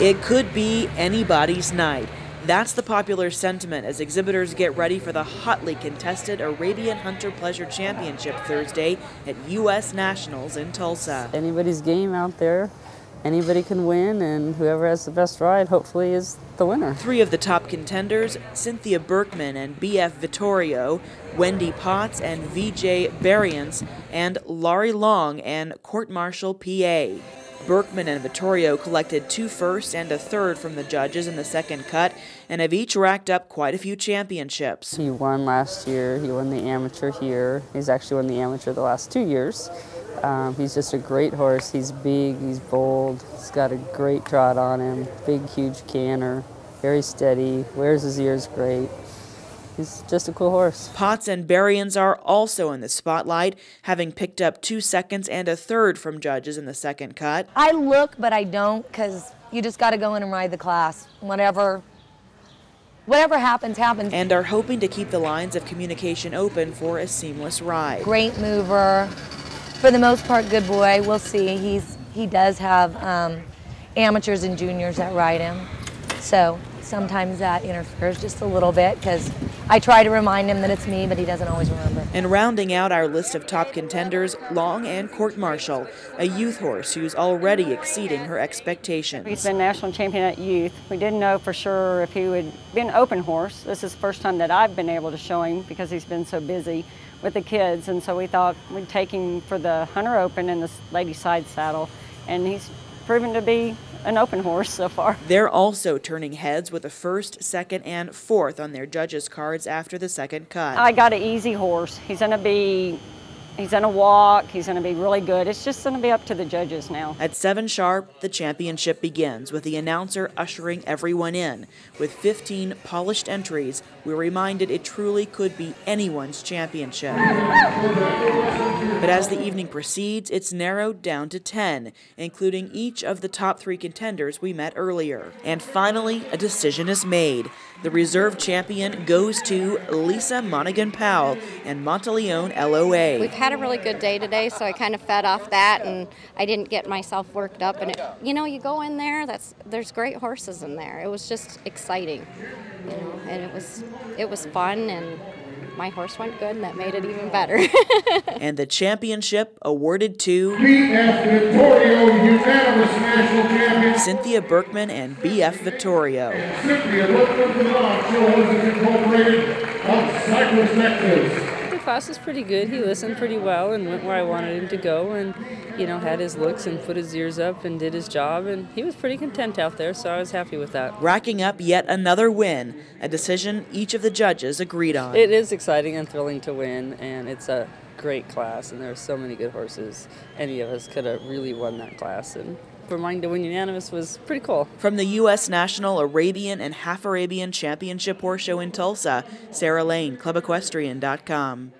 It could be anybody's night. That's the popular sentiment as exhibitors get ready for the hotly contested Arabian Hunter Pleasure Championship Thursday at U.S. Nationals in Tulsa. Anybody's game out there. Anybody can win, and whoever has the best ride hopefully is the winner. Three of the top contenders, Cynthia Berkman and B.F. Vittorio, Wendy Potts and V.J. Barians, and Laurie Long and Court Martial P.A. Berkman and Vittorio collected 2 firsts and 1/3 from the judges in the second cut and have each racked up quite a few championships. He won last year, he won the amateur here, he's actually won the amateur the last 2 years. He's just a great horse. He's big, he's bold, he's got a great trot on him, big, huge canter, very steady, wears his ears great. He's just a cool horse. Potts and Barians are also in the spotlight, having picked up 2 seconds and 1/3 from judges in the second cut. I look, but I don't, because you just got to go in and ride the class. Whatever happens, happens. And are hoping to keep the lines of communication open for a seamless ride. Great mover, for the most part, good boy. We'll see. He does have amateurs and juniors that ride him, so sometimes that interferes just a little bit because I try to remind him that it's me, but he doesn't always remember. And rounding out our list of top contenders, Long and Court Martial, a youth horse who's already exceeding her expectations. He's been national champion at youth. We didn't know for sure if he would be an open horse. This is the first time that I've been able to show him because he's been so busy with the kids, and so we thought we'd take him for the Hunter Open in the lady side saddle, and he's proven to be an open horse so far. They're also turning heads with a 1st, 2nd, and 4th on their judges' cards after the second cut. I got an easy horse. He's gonna walk, he's gonna be really good. It's just gonna be up to the judges now. At 7 sharp, the championship begins with the announcer ushering everyone in. With 15 polished entries, we're reminded it truly could be anyone's championship. But as the evening proceeds, it's narrowed down to 10, including each of the top 3 contenders we met earlier. And finally, a decision is made. The reserve champion goes to Lisa Monaghan-Powell and Monteleone LOA. We've had a really good day today, so I kind of fed off that, and I didn't get myself worked up. And it, you know, you go in there, there's great horses in there. It was just exciting, you know, and it was fun, and my horse went good, and that made it even better. And the championship awarded to B.F. Vittorio, unanimous national champion. Cynthia Berkman and B.F. Vittorio. And Cynthia Berkman from Tulsa, Incorporated of Cypress, Texas. The class was pretty good. He listened pretty well and went where I wanted him to go, and you know, had his looks and put his ears up and did his job, and he was pretty content out there, so I was happy with that. Racking up yet another win, a decision each of the judges agreed on. It is exciting and thrilling to win, and it's a great class, and there are so many good horses. Any of us could have really won that class, and for mine to win unanimous was pretty cool. From the U.S. National Arabian and Half Arabian Championship Horse Show in Tulsa, Sarah Lane, ClubEquestrian.com.